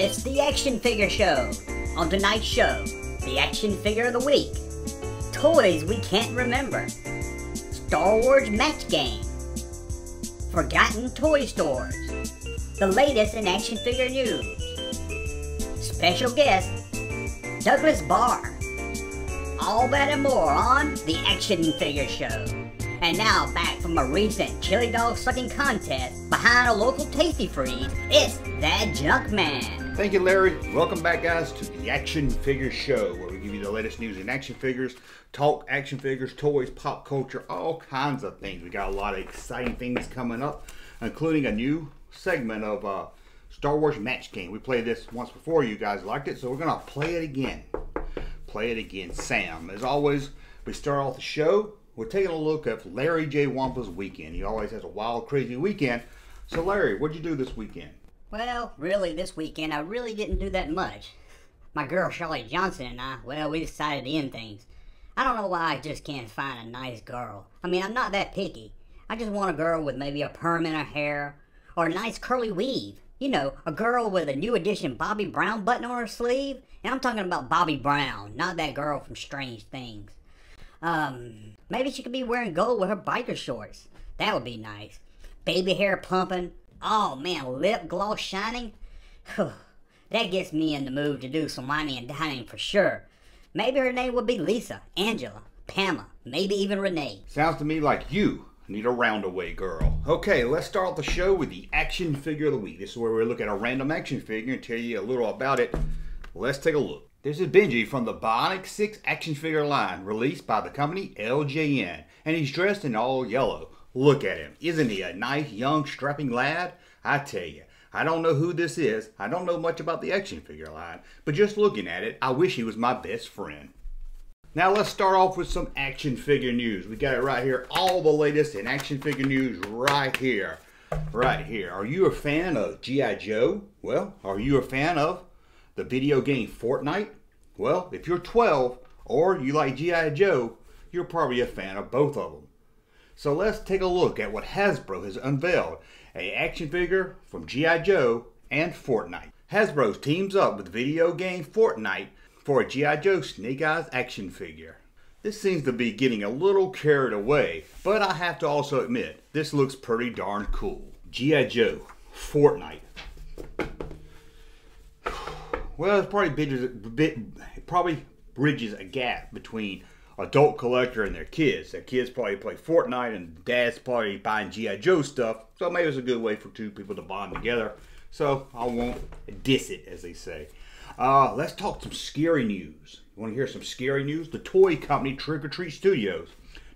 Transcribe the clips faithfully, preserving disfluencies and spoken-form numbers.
It's the Action Figure Show. On tonight's show, the Action Figure of the Week, Toys We Can't Remember, Star Wars Match Game, Forgotten Toy Stores, the latest in action figure news, special guest, Douglas Barr. All that and more on the Action Figure Show. And now, back from a recent chili dog sucking contest behind a local Tasty Freeze, it's That Junkman. Thank you, Larry. Welcome back, guys, to the Action Figure Show, where we give you the latest news in action figures, talk action figures, toys, pop culture, all kinds of things. We got a lot of exciting things coming up, including a new segment of uh, Star Wars Match Game. We played this once before. You guys liked it, so we're going to play it again. Play it again, Sam. As always, we start off the show. We're taking a look at Larry J. Wampa's weekend. He always has a wild, crazy weekend. So, Larry, what'd you do this weekend? Well, really, this weekend, I really didn't do that much. My girl, Charlotte Johnson, and I, well, we decided to end things. I don't know why I just can't find a nice girl. I mean, I'm not that picky. I just want a girl with maybe a perm in her hair or a nice curly weave. You know, a girl with a New Edition Bobby Brown button on her sleeve. And I'm talking about Bobby Brown, not that girl from Strange Things. Um, maybe she could be wearing gold with her biker shorts. That would be nice. Baby hair pumping. Oh man, lip gloss shining. That gets me in the mood to do some whining and dining for sure. Maybe her name would be Lisa, Angela, Pamela, maybe even Renee. Sounds to me like you need a roundaway girl. Okay, let's start the show with the Action Figure of the Week. This is where we look at a random action figure and tell you a little about it. Let's take a look. This is Benji from the Bionic six action figure line, released by the company L J N, and he's dressed in all yellow. Look at him. Isn't he a nice, young, strapping lad? I tell you, I don't know who this is. I don't know much about the action figure line, but just looking at it, I wish he was my best friend. Now let's start off with some action figure news. We got it right here, all the latest in action figure news right here. Right here. Are you a fan of G I Joe? Well, are you a fan of the video game Fortnite? Well, if you're twelve or you like G I Joe, you're probably a fan of both of them. So let's take a look at what Hasbro has unveiled, an action figure from G I Joe and Fortnite. Hasbro teams up with video game Fortnite for a G I Joe Snake Eyes action figure. This seems to be getting a little carried away, but I have to also admit, this looks pretty darn cool. G I Joe, Fortnite. Well, it probably bridges, it probably bridges a gap between adult collector and their kids. Their kids probably play Fortnite and dad's probably buying G I Joe stuff. So maybe it's a good way for two people to bond together. So I won't diss it, as they say. Uh, let's talk some scary news. You want to hear some scary news? The toy company Trick or Tree Studios.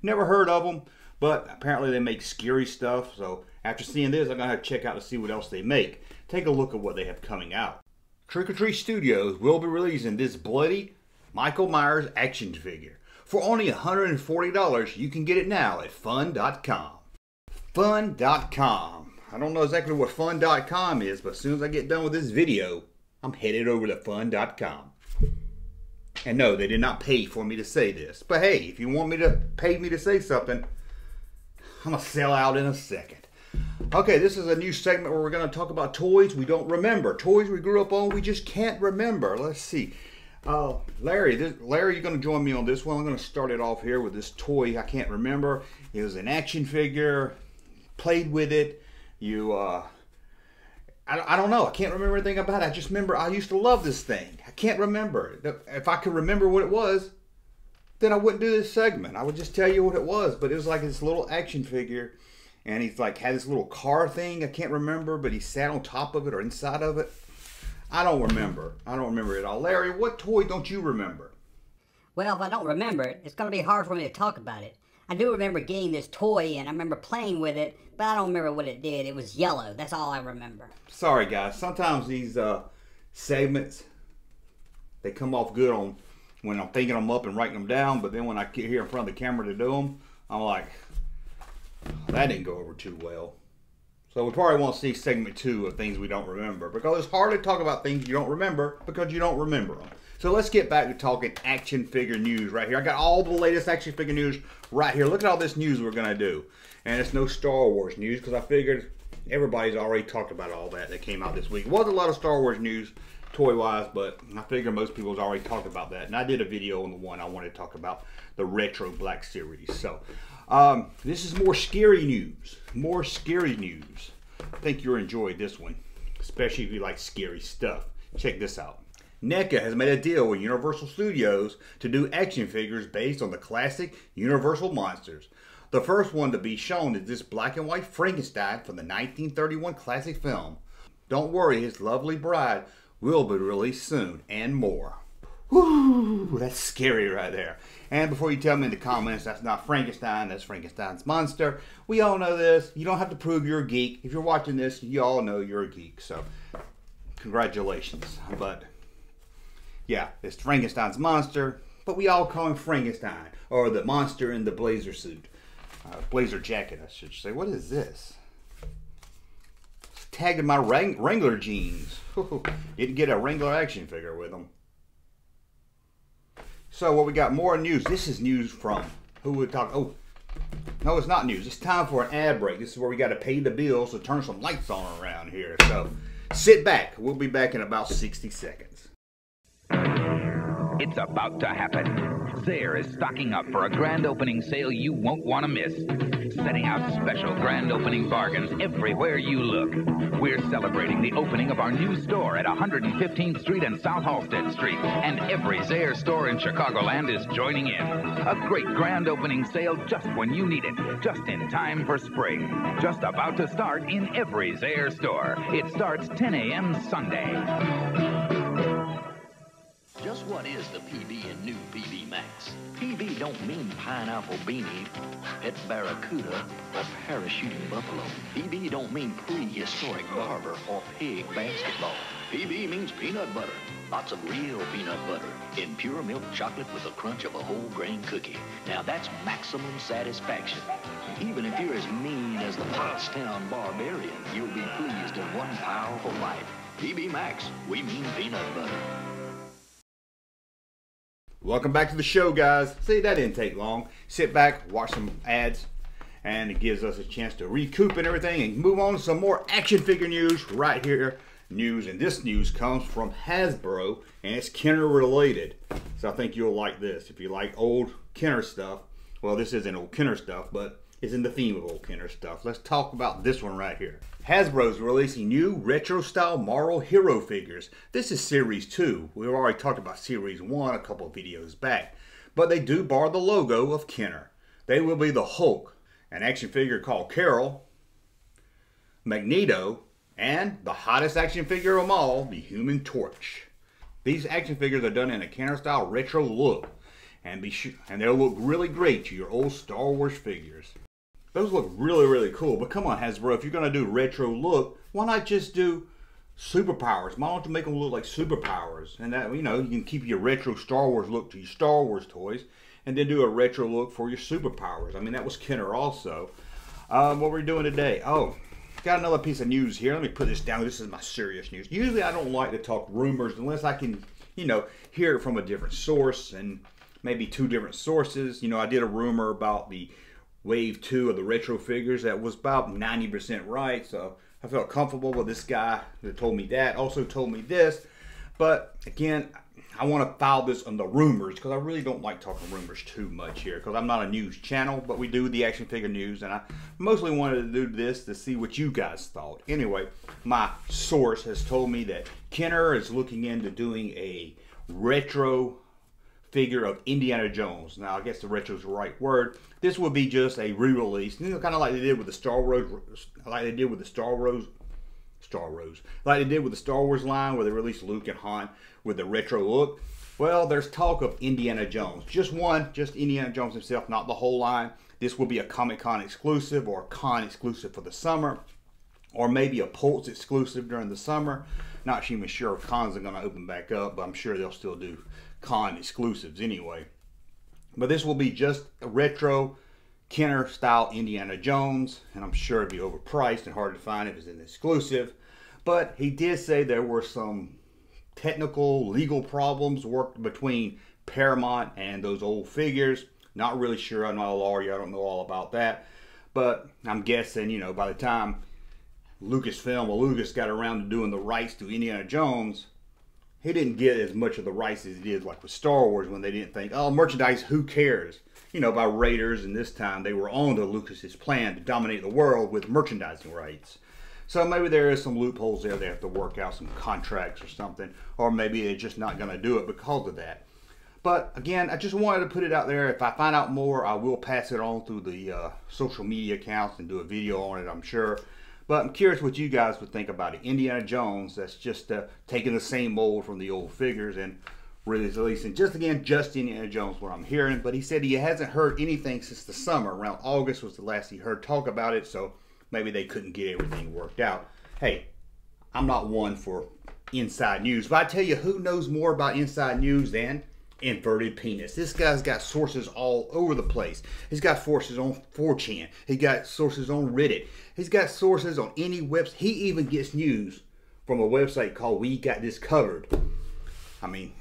Never heard of them, but apparently they make scary stuff. So after seeing this, I'm going to have to check out to see what else they make. Take a look at what they have coming out. Trick or Tree Studios will be releasing this bloody Michael Myers action figure. For only one hundred forty dollars, you can get it now at fun dot com. fun dot com. I don't know exactly what fun dot com is, but as soon as I get done with this video, I'm headed over to fun dot com. And no, they did not pay for me to say this. But hey, if you want me to pay me to say something, I'm going to sell out in a second. Okay, this is a new segment where we're going to talk about toys we don't remember. Toys we grew up on, we just can't remember. Let's see. Uh, Larry, this, Larry, you're going to join me on this one. I'm going to start it off here with this toy I can't remember. It was an action figure. Played with it. You, uh, I, I don't know. I can't remember anything about it. I just remember I used to love this thing. I can't remember. If I could remember what it was, then I wouldn't do this segment. I would just tell you what it was. But it was like this little action figure. And he's like, had this little car thing, I can't remember, but he sat on top of it or inside of it. I don't remember. I don't remember it at all. Larry, what toy don't you remember? Well, if I don't remember it, it's going to be hard for me to talk about it. I do remember getting this toy, and I remember playing with it, but I don't remember what it did. It was yellow. That's all I remember. Sorry, guys. Sometimes these uh, segments, they come off good on when I'm thinking them up and writing them down, but then when I get here in front of the camera to do them, I'm like, that didn't go over too well. So we probably won't see segment two of things we don't remember, because it's hard to talk about things you don't remember because you don't remember them. So let's get back to talking action figure news right here. I got all the latest action figure news right here. Look at all this news we're going to do. And it's no Star Wars news because I figured everybody's already talked about all that that came out this week. It wasn't a lot of Star Wars news toy-wise, but I figure most people's already talked about that. And I did a video on the one I wanted to talk about, the Retro Black Series. So, um, this is more scary news. More scary news. I think you'll enjoy this one, especially if you like scary stuff. Check this out. NECA has made a deal with Universal Studios to do action figures based on the classic Universal monsters. The first one to be shown is this black and white Frankenstein from the nineteen thirty-one classic film. Don't worry, his lovely bride will be released soon, and more. Woo, that's scary right there. And before you tell me in the comments, that's not Frankenstein, that's Frankenstein's monster. We all know this. You don't have to prove you're a geek. If you're watching this, you all know you're a geek. So, congratulations. But, yeah, it's Frankenstein's monster, but we all call him Frankenstein, or the monster in the blazer suit. Uh, blazer jacket, I should say. What is this? It's tagged in my Wrang Wrangler jeans. Didn't get a Wrangler action figure with them. So what well, we got more news. This is news from who would talk. Oh, no, it's not news. It's time for an ad break. This is where we got to pay the bills to turn some lights on around here. So sit back. We'll be back in about sixty seconds. It's about to happen. Zayre is stocking up for a grand opening sale you won't want to miss. Setting out special grand opening bargains everywhere you look. We're celebrating the opening of our new store at one hundred fifteenth Street and South Halstead Street. And every Zayre store in Chicagoland is joining in. A great grand opening sale just when you need it. Just in time for spring. Just about to start in every Zayre store. It starts ten A M Sunday. Just what is the P B and new P B Max? P B don't mean pineapple beanie, pet barracuda, or parachuting buffalo. P B don't mean prehistoric barber or pig basketball. P B means peanut butter. Lots of real peanut butter in pure milk chocolate with the crunch of a whole grain cookie. Now that's maximum satisfaction. Even if you're as mean as the Pottstown Barbarian, you'll be pleased in one powerful life. P B Max, we mean peanut butter. Welcome back to the show, guys. See, that didn't take long. Sit back, watch some ads, and it gives us a chance to recoup and everything and move on to some more action figure news right here. News, and this news comes from Hasbro, and it's Kenner related. So I think you'll like this. If you like old Kenner stuff, well, this isn't old Kenner stuff, but it's in the theme of old Kenner stuff. Let's talk about this one right here. Hasbro's releasing new retro-style Marvel hero figures. This is Series two. We've already talked about Series one a couple of videos back. But they do borrow the logo of Kenner. They will be the Hulk, an action figure called Carol, Magneto, and the hottest action figure of them all, the Human Torch. These action figures are done in a Kenner-style retro look. And, be and they'll look really great to your old Star Wars figures. Those look really, really cool. But come on, Hasbro, if you're going to do retro look, why not just do superpowers? Why don't you make them look like superpowers? And that, you know, you can keep your retro Star Wars look to your Star Wars toys and then do a retro look for your superpowers. I mean, that was Kenner also. Um, what we're doing today. Oh, got another piece of news here. Let me put this down. This is my serious news. Usually I don't like to talk rumors unless I can, you know, hear it from a different source and maybe two different sources. You know, I did a rumor about the Wave two of the retro figures that was about ninety percent right, so I felt comfortable with this guy that told me that, also told me this. But again, I want to file this on the rumors because I really don't like talking rumors too much here because I'm not a news channel, but we do the action figure news, and I mostly wanted to do this to see what you guys thought. Anyway, my source has told me that Kenner is looking into doing a retro figure of Indiana Jones. Now, I guess the retro is the right word. This would be just a re-release, you know, kind of like they did with the Star Wars, like they did with the Star Wars, Star Wars, like they did with the Star Wars line, where they released Luke and Han with the retro look. Well, there's talk of Indiana Jones, just one, just Indiana Jones himself, not the whole line. This will be a Comic-Con exclusive or a con exclusive for the summer, or maybe a Pulse exclusive during the summer. Not even sure if cons are going to open back up, but I'm sure they'll still do con exclusives anyway. But this will be just a retro Kenner style Indiana Jones, and I'm sure it'd be overpriced and hard to find if it's an exclusive. But he did say there were some technical legal problems worked between Paramount and those old figures. Not really sure, I'm not a lawyer, I don't know all about that, but I'm guessing, you know, by the time Lucasfilm, well, Lucas got around to doing the rights to Indiana Jones, he didn't get as much of the rights as he did like with Star Wars, when they didn't think, oh, merchandise, who cares? You know, by Raiders, and this time they were on to Lucas's plan to dominate the world with merchandising rights. So maybe there is some loopholes there. They have to work out some contracts or something, or maybe they're just not going to do it because of that. But again, I just wanted to put it out there. If I find out more, I will pass it on through the uh, social media accounts and do a video on it, I'm sure. But I'm curious what you guys would think about it. Indiana Jones, that's just uh, taking the same mold from the old figures and releasing just again, just Indiana Jones, what I'm hearing. But he said he hasn't heard anything since the summer. Around August was the last he heard talk about it, so maybe they couldn't get everything worked out. Hey, I'm not one for inside news, but I tell you who knows more about inside news than Inverted Penis. This guy's got sources all over the place. He's got sources on four chan. He got sources on Reddit. He's got sources on any website. He even gets news from a website called We Got This Covered. I mean,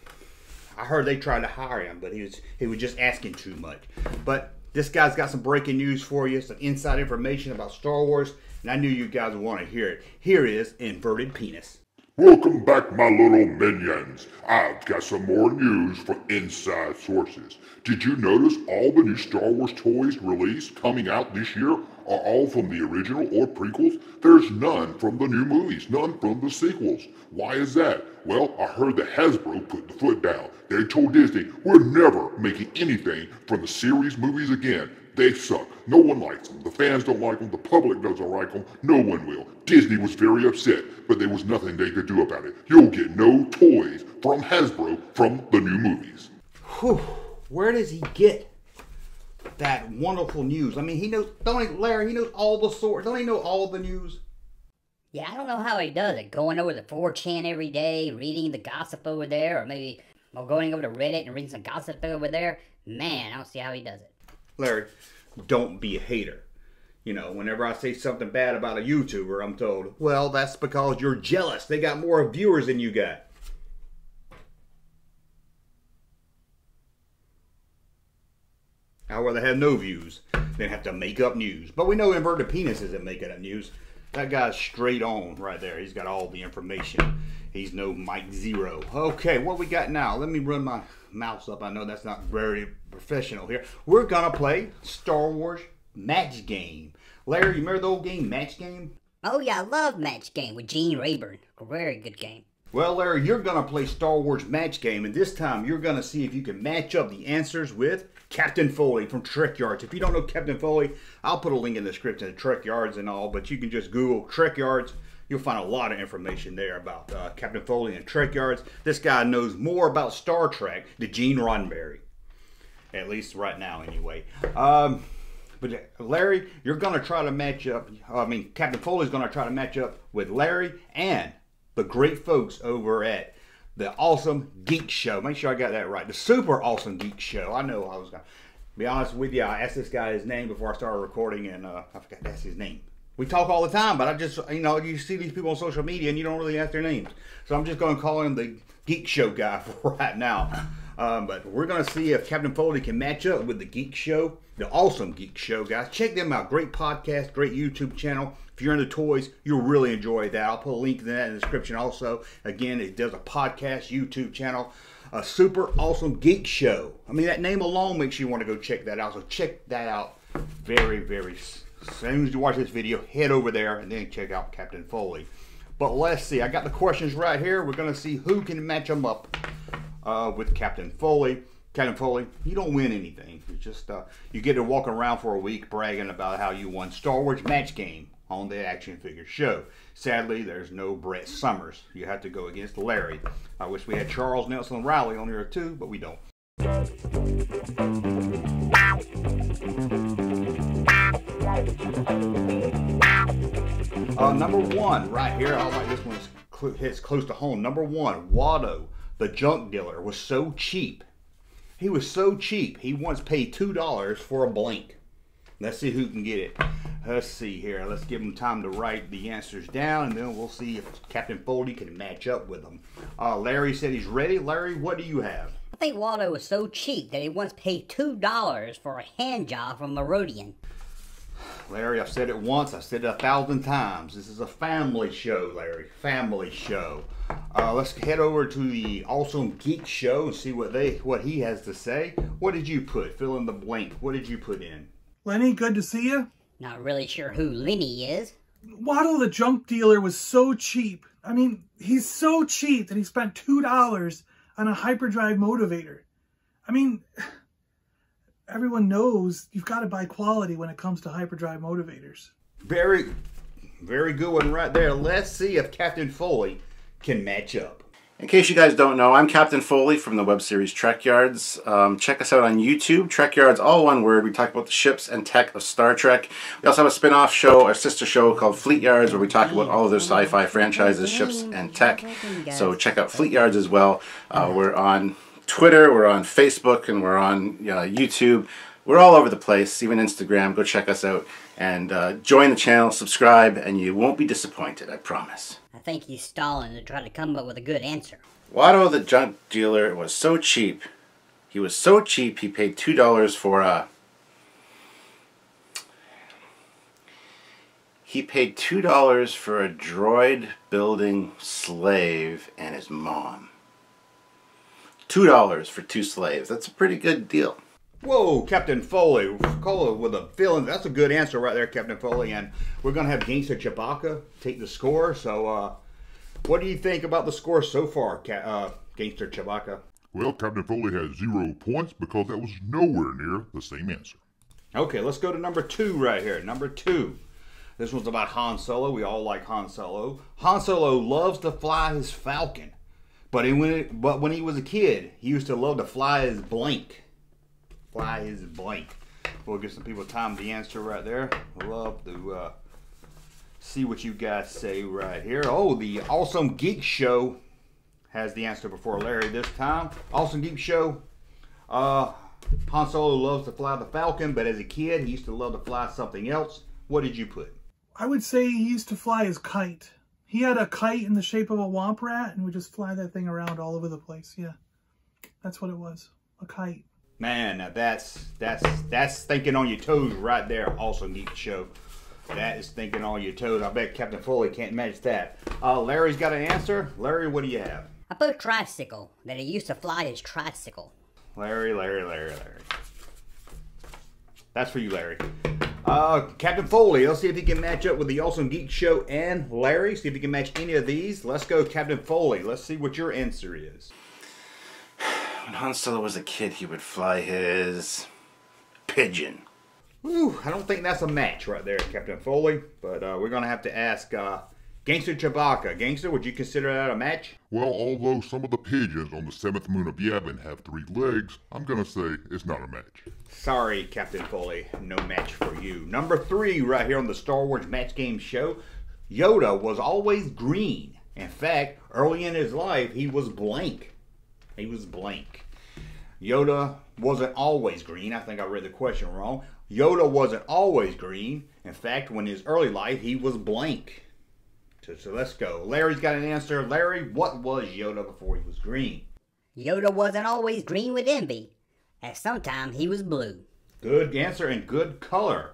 I heard they tried to hire him, but he was he was just asking too much. But this guy's got some breaking news for you, some inside information about Star Wars, and I knew you guys would want to hear it. Here is Inverted Penis. Welcome back, my little minions. I've got some more news from inside sources. Did you notice all the new Star Wars toys released coming out this year are all from the original or prequels? There's none from the new movies, none from the sequels. Why is that? Well, I heard that Hasbro put the foot down. They told Disney, we're never making anything from the series movies again. They suck. No one likes them. The fans don't like them. The public doesn't like them. No one will. Disney was very upset, but there was nothing they could do about it. You'll get no toys from Hasbro from the new movies. Whew. Where does he get that wonderful news? I mean, he knows, don't he, Larry, he knows all the sources. Don't he know all the news? Yeah, I don't know how he does it. Going over the four chan every day, reading the gossip over there, or maybe or going over to Reddit and reading some gossip over there. Man, I don't see how he does it. Larry, don't be a hater. You know, whenever I say something bad about a YouTuber, I'm told, well, that's because you're jealous. They got more viewers than you got. I'd rather have no views than have to make up news. But we know Inverted Penis isn't making up news. That guy's straight on right there. He's got all the information. He's no Mike Zero. Okay, what we got now? Let me run my mouse up. I know that's not very professional here. We're gonna play Star Wars Match Game. Larry, you remember the old game, Match Game? Oh yeah, I love Match Game with Gene Rayburn. A very good game. Well, Larry, you're gonna play Star Wars Match Game, and this time you're gonna see if you can match up the answers with Captain Foley from Trek Yards. If you don't know Captain Foley, I'll put a link in the description to Trek Yards and all, but you can just Google Trek Yards. You'll find a lot of information there about uh, Captain Foley and Trek Yards. This guy knows more about Star Trek than Gene Roddenberry. At least right now, anyway. Um, but Larry, you're going to try to match up, I mean, Captain Foley's going to try to match up with Larry and the great folks over at The Awesome Geek Show. Make sure I got that right. The Super Awesome Geek Show. I know I was going to be honest with you. I asked this guy his name before I started recording, and uh, I forgot to ask his name. We talk all the time, but I just, you know, you see these people on social media and you don't really ask their names. So I'm just going to call him the Geek Show guy for right now. Um, but we're going to see if Captain Foley can match up with the Geek Show, the Awesome Geek Show guys. Check them out. Great podcast, great YouTube channel. If you're into toys, you'll really enjoy that. I'll put a link to that in the description also. Again, it does a podcast, YouTube channel, a Super Awesome Geek Show. I mean, that name alone makes you want to go check that out. So check that out very, very soon. As soon as you watch this video, head over there and then check out Captain Foley. But let's see. I got the questions right here. We're going to see who can match them up uh, with Captain Foley. Captain Foley, you don't win anything. You just uh, you get to walk around for a week bragging about how you won Star Wars Match Game on the Action Figure Show. Sadly, there's no Brett Summers. You have to go against Larry. I wish we had Charles Nelson Riley on here too, but we don't. Uh, number one, right here, I like this one, cl hits close to home. Number one, Watto, the junk dealer, was so cheap. He was so cheap, he once paid two dollars for a blank. Let's see who can get it. Let's see here. Let's give him time to write the answers down, and then we'll see if Captain Foley can match up with him. Uh, Larry said he's ready. Larry, what do you have? I think Watto was so cheap that he once paid two dollars for a hand job from Merodian. Larry, I've said it once, I've said it a thousand times. This is a family show, Larry. Family show. Uh, let's head over to the Awesome Geek Show and see what they what he has to say. What did you put? Fill in the blank. What did you put in? Lenny, good to see you. Not really sure who Lenny is. Waddle the junk dealer was so cheap. I mean, he's so cheap that he spent two dollars on a hyperdrive motivator. I mean, everyone knows you've got to buy quality when it comes to hyperdrive motivators. Very, very good one right there. Let's see if Captain Foley can match up. In case you guys don't know, I'm Captain Foley from the web series Trek Yards. Um, check us out on YouTube, Trek Yards, all one word. We talk about the ships and tech of Star Trek. We also have a spin-off show, our sister show called Fleet Yards, where we talk about all of their sci-fi franchises, ships, and tech. So check out Fleet Yards as well. Uh, we're on Twitter, we're on Facebook, and we're on uh, YouTube. We're all over the place, even Instagram. Go check us out and uh, join the channel, subscribe, and you won't be disappointed, I promise. I think he's stalling to try to come up with a good answer. Watto the junk dealer was so cheap. He was so cheap he paid two dollars for a... He paid two dollars for a droid building slave and his mom. two dollars for two slaves. That's a pretty good deal. Whoa, Captain Foley, Cola with a feeling. That's a good answer right there, Captain Foley. And we're going to have Gangster Chewbacca take the score. So uh, what do you think about the score so far, Ca uh, Gangster Chewbacca? Well, Captain Foley has zero points because that was nowhere near the same answer. Okay, let's go to number two right here. Number two. This one's about Han Solo. We all like Han Solo. Han Solo loves to fly his Falcon. But, he, when, it, but when he was a kid, he used to love to fly his blank. Fly his blank. We'll give some people time to answer right there. Love to uh, see what you guys say right here. Oh, the Awesome Geek Show has the answer before Larry this time. Awesome Geek Show. Uh, Han Solo loves to fly the Falcon, but as a kid, he used to love to fly something else. What did you put? I would say he used to fly his kite. He had a kite in the shape of a womp rat and would just fly that thing around all over the place. Yeah, that's what it was. A kite. Man, now that's that's that's thinking on your toes right there. Awesome Geek Show. That is thinking on your toes. I bet Captain Foley can't match that. Uh, Larry's got an answer. Larry, what do you have? I put tricycle. That he used to fly his tricycle. Larry, Larry, Larry, Larry. That's for you, Larry. Uh, Captain Foley. Let's see if he can match up with the Awesome Geek Show and Larry. See if he can match any of these. Let's go, Captain Foley. Let's see what your answer is. When Han Solo was a kid, he would fly his pigeon. Woo, I don't think that's a match right there, Captain Foley. But uh, we're going to have to ask uh, Gangster Chewbacca. Gangster, would you consider that a match? Well, although some of the pigeons on the seventh moon of Yavin have three legs, I'm going to say it's not a match. Sorry, Captain Foley. No match for you. Number three right here on the Star Wars Match Game Show. Yoda was always green. In fact, early in his life, he was blank. He was blank. Yoda wasn't always green. I think I read the question wrong. Yoda wasn't always green. In fact, when his early life, he was blank. So, so let's go. Larry's got an answer. Larry, what was Yoda before he was green? Yoda wasn't always green with envy. At some time, he was blue. Good answer and good color.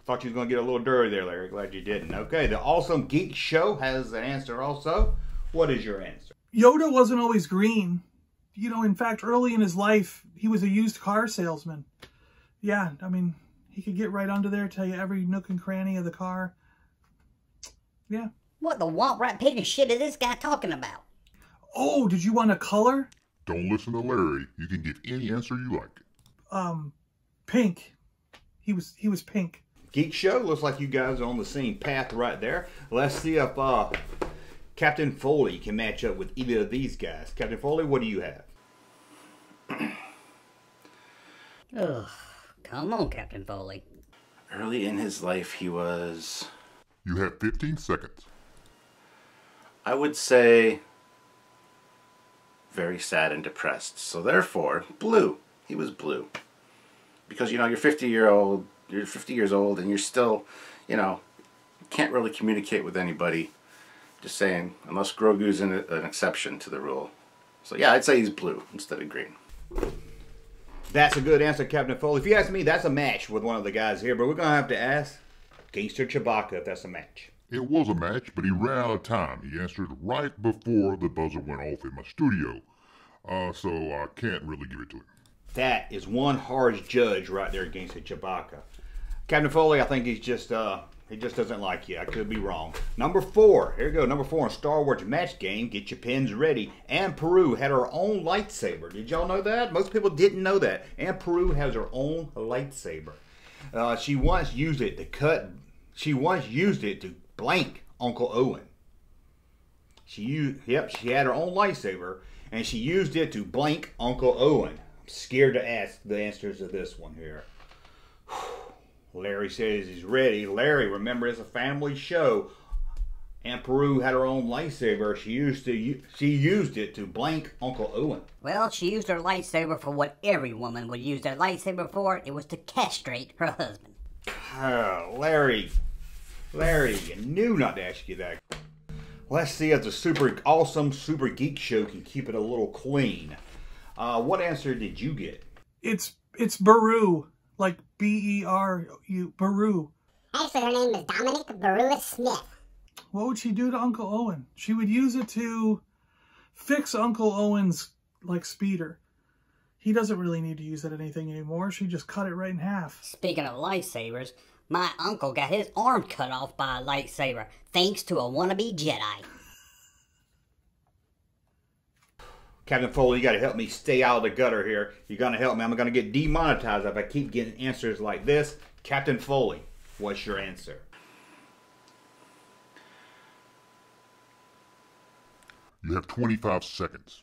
I thought you were going to get a little dirty there, Larry. Glad you didn't. Okay, the Awesome Geek Show has an answer also. What is your answer? Yoda wasn't always green. You know, in fact, early in his life, he was a used car salesman. Yeah, I mean, he could get right under there, tell you every nook and cranny of the car. Yeah. What the womp rat pig and shit is this guy talking about? Oh, did you want a color? Don't listen to Larry. You can give any answer you like. Um, pink. He was he was pink. Geek Show, looks like you guys are on the same path right there. Let's see if uh, Captain Foley can match up with either of these guys. Captain Foley, what do you have? Ugh, come on, Captain Foley. Early in his life, he was... You have fifteen seconds. I would say very sad and depressed. So therefore, blue. He was blue. Because, you know, you're fifty year old, you're fifty years old and you're still, you know, can't really communicate with anybody. Just saying, unless Grogu's an, an exception to the rule. So yeah, I'd say he's blue instead of green. That's a good answer, Captain Foley. If you ask me, that's a match with one of the guys here, but we're going to have to ask Gangster Chewbacca, if that's a match. It was a match, but he ran out of time. He answered right before the buzzer went off in my studio. Uh, so I can't really give it to him. That is one harsh judge right there against the Chewbacca. Captain Foley, I think he's just, uh, he just doesn't like you. I could be wrong. Number four. Here we go. Number four on Star Wars match game. Get your pins ready. Anne Peru had her own lightsaber. Did y'all know that? Most people didn't know that. Anne Peru has her own lightsaber. Uh, she once used it to cut, she once used it to blank Uncle Owen. She used, yep, she had her own lightsaber and she used it to blank Uncle Owen. Scared to ask the answers to this one here. Larry says he's ready. Larry, remember, it's a family show. Aunt Peru had her own lightsaber. She used to she used it to blank Uncle Owen. Well, she used her lightsaber for what every woman would use their lightsaber for. It was to castrate her husband. Oh, Larry, Larry, you knew not to ask you that. Let's see if the super awesome super geek show can keep it a little clean. Uh, what answer did you get? It's it's Beru, like B E R U, Beru. Actually, her name is Dominic Berula Smith. What would she do to Uncle Owen? She would use it to fix Uncle Owen's, like, speeder. He doesn't really need to use it anything anymore. She just cut it right in half. Speaking of lightsabers, my uncle got his arm cut off by a lightsaber, thanks to a wannabe Jedi. Captain Foley, you got to help me stay out of the gutter here. You're going to help me. I'm going to get demonetized if I keep getting answers like this. Captain Foley, what's your answer? You have twenty-five seconds.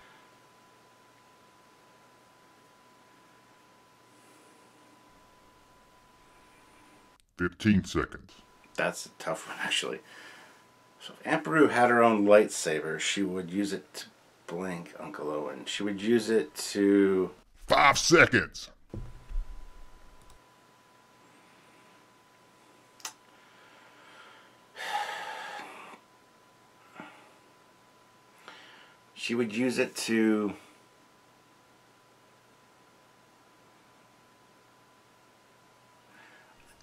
fifteen seconds. That's a tough one, actually. So if Aunt Peru had her own lightsaber, she would use it to blank Uncle Owen. She would use it to... Five seconds. She would use it to...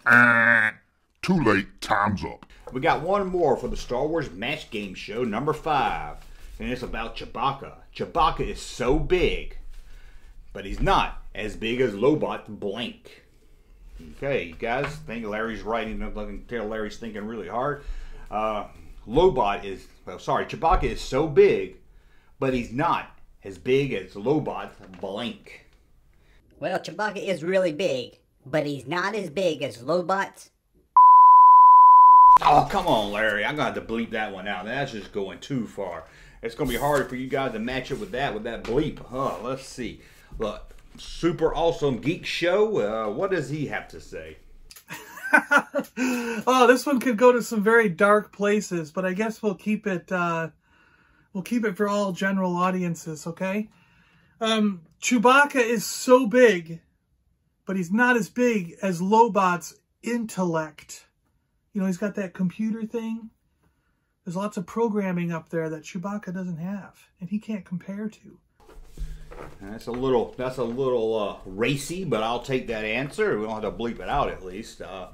Uh, too late. Time's up. We got one more for the Star Wars match game show, number five. And it's about Chewbacca. Chewbacca is so big, but he's not as big as Lobot Blank. Okay, you guys think Larry's right, even though I can tell Larry's thinking really hard. Uh, Lobot is, well, sorry, Chewbacca is so big, but he's not as big as Lobot Blank. Well, Chewbacca is really big, but he's not as big as Lobot's. Oh, come on, Larry. I'm going to have to bleep that one out. That's just going too far. It's going to be hard for you guys to match it with that, with that bleep. Oh, let's see. Look, Super Awesome Geek Show, uh, what does he have to say? Oh, this one could go to some very dark places, but I guess we'll keep it, uh, we'll keep it for all general audiences, okay? Um, Chewbacca is so big, but he's not as big as Lobot's intellect. You know, he's got that computer thing. There's lots of programming up there that Chewbacca doesn't have, and he can't compare to. That's a little, that's a little uh, racy, but I'll take that answer. We don't have to bleep it out, at least. Uh,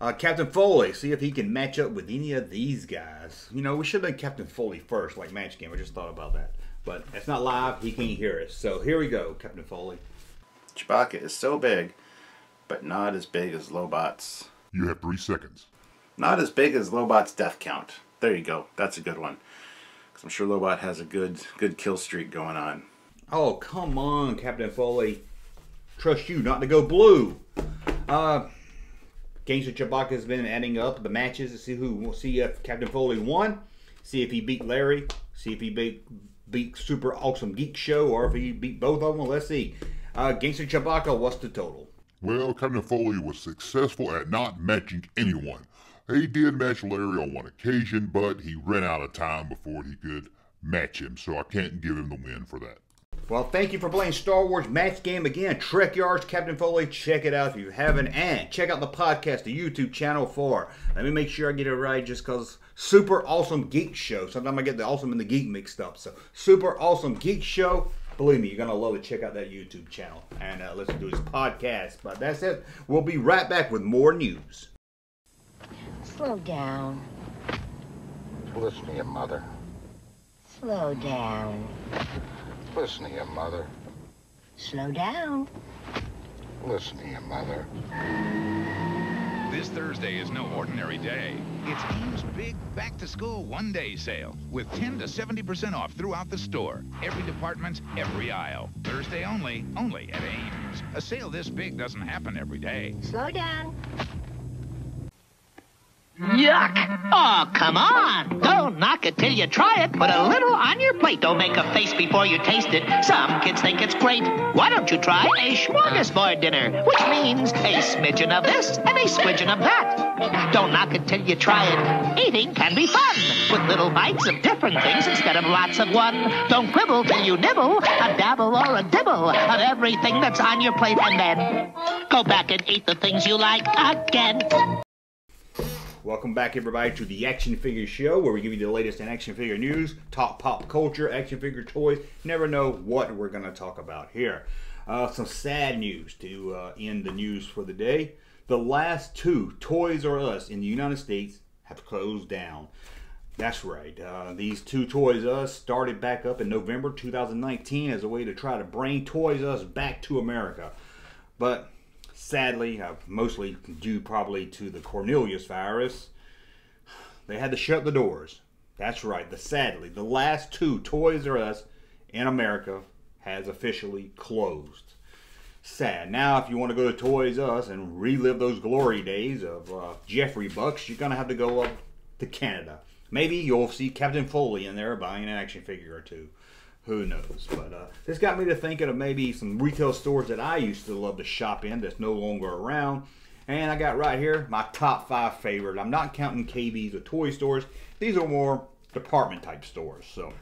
uh, Captain Foley, see if he can match up with any of these guys. You know, we should have done Captain Foley first, like match game. I just thought about that, but it's not live. He can't hear us. So here we go, Captain Foley. Chewbacca is so big, but not as big as Lobot's. You have three seconds. Not as big as Lobot's death count. There you go. That's a good one. Because I'm sure Lobot has a good good kill streak going on. Oh, come on, Captain Foley. Trust you not to go blue. Uh, Gangster Chewbacca has been adding up the matches to see who. We'll see if Captain Foley won. See if he beat Larry. See if he beat, beat Super Awesome Geek Show, or if he beat both of them. Let's see. Uh, Gangster Chewbacca, what's the total? Well, Captain Foley was successful at not matching anyone. He did match Larry on one occasion, but he ran out of time before he could match him, so I can't give him the win for that. Well, thank you for playing Star Wars Match Game again. Trek Yards, Captain Foley, check it out if you haven't. And check out the podcast, the YouTube channel for, let me make sure I get it right just because, Super Awesome Geek Show. Sometimes I get the awesome and the geek mixed up, so Super Awesome Geek Show. Believe me, you're going to love to check out that YouTube channel and uh, listen to his podcast. But that's it. We'll be right back with more news. Slow down. Listen to your mother. Slow down. Listen to your mother. Slow down. Listen to your mother. This Thursday is no ordinary day. It's AIM's big back-to-school one-day sale with ten to seventy percent off throughout the store. Every department, every aisle. Thursday only, only at AIM's. A sale this big doesn't happen every day. Slow down. Yuck! Oh, come on! Don't knock it till you try it. Put a little on your plate. Don't make a face before you taste it. Some kids think it's great. Why don't you try a smorgasbord dinner? Which means a smidgen of this and a smidgen of that. Don't knock it till you try it. Eating can be fun with little bites of different things instead of lots of one. Don't quibble till you nibble a dabble or a dibble of everything that's on your plate, and then go back and eat the things you like again. Welcome back, everybody, to the Action Figure Show, where we give you the latest in action figure news, top pop culture, action figure toys. Never know what we're going to talk about here. Uh, some sad news to uh, end the news for the day. The last two Toys R Us in the United States have closed down. That's right. Uh, these two Toys R Us started back up in November two thousand nineteen as a way to try to bring Toys R Us back to America. But sadly, uh, mostly due probably to the Cornelius virus, they had to shut the doors. That's right. The sadly, the last two Toys R Us in America has officially closed. Sad. Now, if you want to go to Toys R Us and relive those glory days of uh, Jeffrey bucks, you're gonna have to go up to Canada. Maybe you'll see Captain Foley in there buying an action figure or two. Who knows? But uh, this got me to thinking of maybe some retail stores that I used to love to shop in that's no longer around. And I got right here my top five favorite. I'm not counting K B's or toy stores. These are more department type stores. So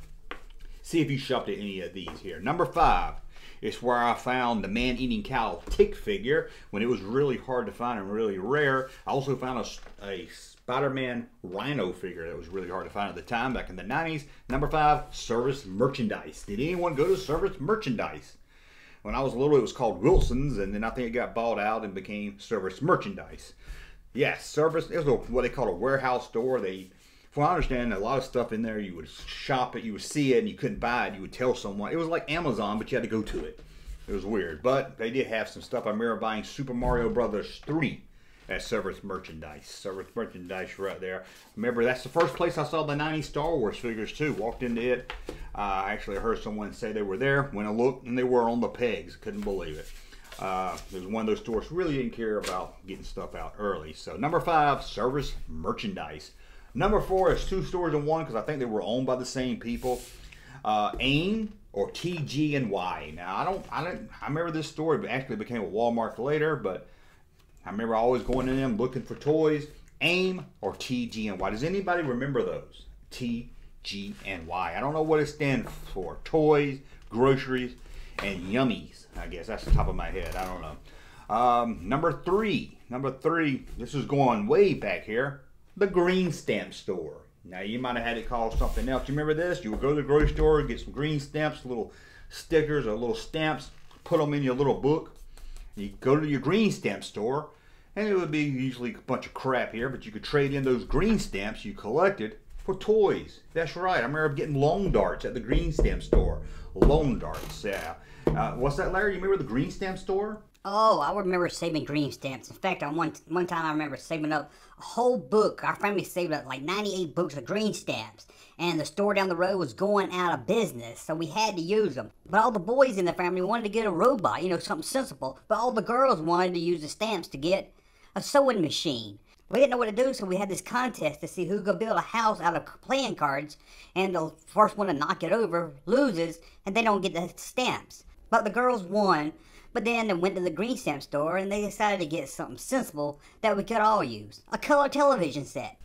see if you shopped at any of these here. Number five is where I found the man-eating cow Tick figure when it was really hard to find and really rare. I also found a, a Spider-Man Rhino figure that was really hard to find at the time, back in the nineties. Number five, Service Merchandise. Did anyone go to Service Merchandise? When I was little, it was called Wilson's, and then I think it got bought out and became Service Merchandise. Yes, Service, it was a, what they call a warehouse store. They, from what I understand, a lot of stuff in there, you would shop it, you would see it, and you couldn't buy it. You would tell someone. It was like Amazon, but you had to go to it. It was weird, but they did have some stuff. I remember buying Super Mario Brothers three. That's Service Merchandise. Service Merchandise right there. Remember, that's the first place I saw the nineties Star Wars figures, too. Walked into it. I uh, actually heard someone say they were there. Went and looked, and they were on the pegs. Couldn't believe it. Uh, it was one of those stores really didn't care about getting stuff out early. So, number five, Service Merchandise. Number four is two stores in one, because I think they were owned by the same people. Uh, AIM or T G N Y. Now, I don't, I don't, I remember this store. It actually became a Walmart later, but I remember always going to them looking for toys. AIM or T G N Y. Does anybody remember those? T G N Y. I don't know what it stands for. Toys, groceries, and yummies. I guess that's the top of my head. I don't know. Um, number three. Number three. This is going way back here. The green stamp store. Now, you might have had it called something else. You remember this? You would go to the grocery store and get some green stamps, little stickers or little stamps. Put them in your little book. You go to your green stamp store, and it would be usually a bunch of crap here, but you could trade in those green stamps you collected for toys. That's right. I remember getting lawn darts at the green stamp store. Lawn darts, yeah. Uh, what's that, Larry? You remember the green stamp store? Oh, I remember saving green stamps. In fact, on one one time I remember saving up a whole book. Our family saved up like ninety-eight books of green stamps. And the store down the road was going out of business, so we had to use them. But all the boys in the family wanted to get a robot, you know, something sensible. But all the girls wanted to use the stamps to get a sewing machine. We didn't know what to do, so we had this contest to see who could build a house out of playing cards. And the first one to knock it over loses, and they don't get the stamps. But the girls won. But then they went to the green stamp store and they decided to get something sensible that we could all use. A color television set.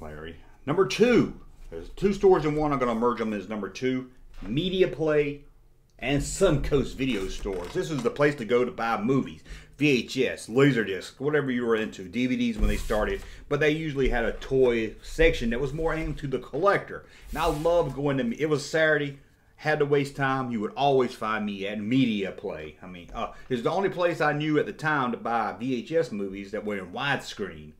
Larry. Number two. There's two stores in one. I'm going to merge them as number two. Media Play and Suncoast Video Stores. This is the place to go to buy movies. V H S, Laserdisc, whatever you were into. D V Ds when they started. But they usually had a toy section that was more aimed to the collector. And I loved going to... It was Saturday. had to waste time, you would always find me at Media Play. I mean, uh, it's the only place I knew at the time to buy V H S movies that were in widescreen.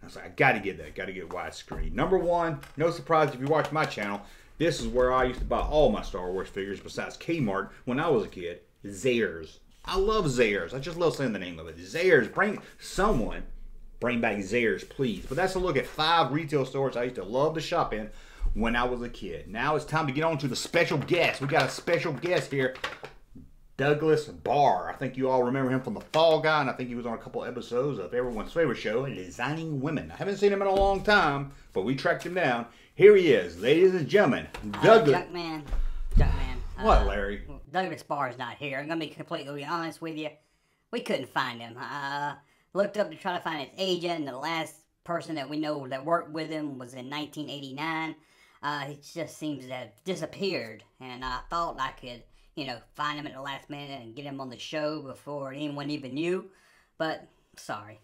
I was like, I gotta get that, gotta get widescreen. Number one, no surprise if you watch my channel, this is where I used to buy all my Star Wars figures besides Kmart when I was a kid, Zayre's. I love Zayre's. I just love saying the name of it. Zayre's. Bring someone, bring back Zayre's, please. But that's a look at five retail stores I used to love to shop in when I was a kid. Now it's time to get on to the special guest. We got a special guest here, Douglas Barr. I think you all remember him from The Fall Guy, and I think he was on a couple episodes of everyone's favorite show, Designing Women. I haven't seen him in a long time, but we tracked him down. Here he is, ladies and gentlemen, Douglas. Uh, Junkman. Junkman. What, Larry? Uh, Douglas Barr's not here. I'm going to be completely honest with you. We couldn't find him. Uh, looked up to try to find his agent, and the last person that we know that worked with him was in nineteen eighty-nine. Uh, he just seems to have disappeared, and I thought I could, you know, find him at the last minute and get him on the show before anyone even knew, but sorry.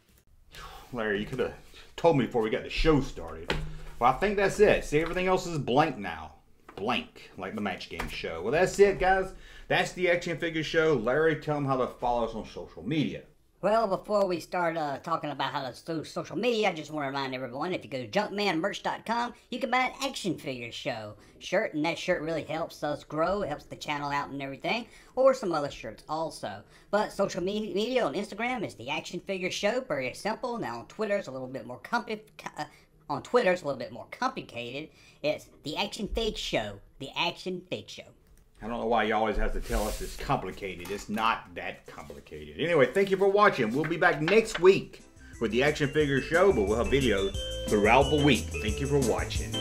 Larry, you could have told me before we got the show started. Well, I think that's it. See, everything else is blank now. Blank, like the Match Game Show. Well, that's it, guys. That's the Action Figure Show. Larry, tell them how to follow us on social media. Well, before we start uh, talking about how to do social media, I just want to remind everyone, if you go to junkman merch dot com, you can buy an Action Figure Show shirt, and that shirt really helps us grow. It helps the channel out and everything, or some other shirts also. But social media, media on Instagram is the Action Figure Show, very simple. Now on Twitter, it's a little bit more complicated. Uh, on Twitter, it's a little bit more complicated. It's the Action Fig Show. The Action Fig Show. I don't know why you always have to tell us it's complicated. It's not that complicated. Anyway, thank you for watching. We'll be back next week with the Action Figure Show, but we'll have videos throughout the week. Thank you for watching.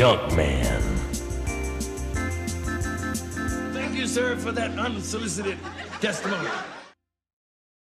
Junkman. Thank you, sir, for that unsolicited testimony.